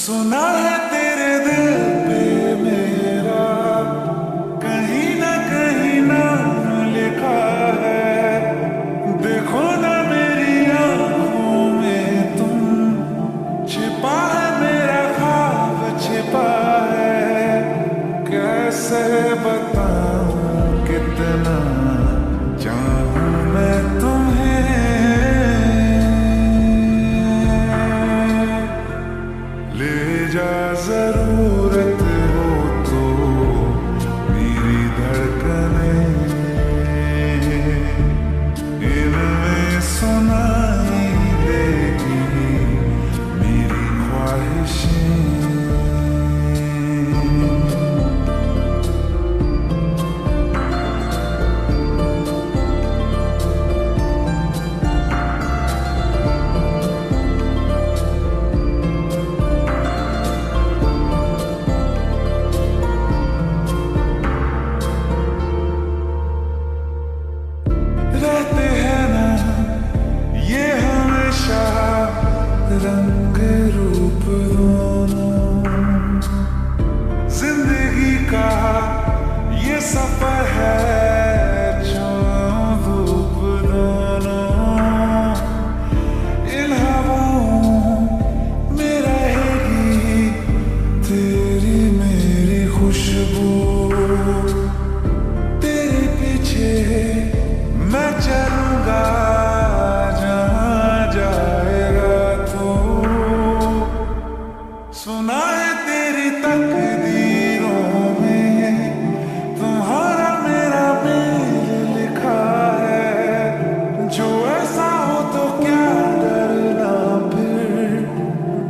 सुना है तेरे दिल पे मेरा कहीं ना लिखा है। देखो ना मेरी आँखों में तुम, छिपा है मेरा ख्वाब छिपा है। कैसे बताऊं कितना चाहूं मैं तुम्हें। ले जा जरूरत हो तो मेरी धड़कनें, इनमें सुनाई देगी मेरी ख्वाहिशें। रंग रूप दोनों, जिंदगी का ये सफर है। सुना है तेरी तकदीरों में तुम्हारा मेरा मेल लिखा है। जो ऐसा हो तो क्या डरना फिर,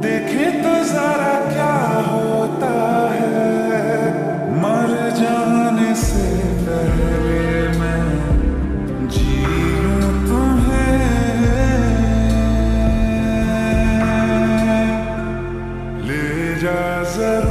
देखे तो जरा क्या होता है। मर जाने से पहले मैं जी लूं तुम्हें। ले जा जरूरत हो।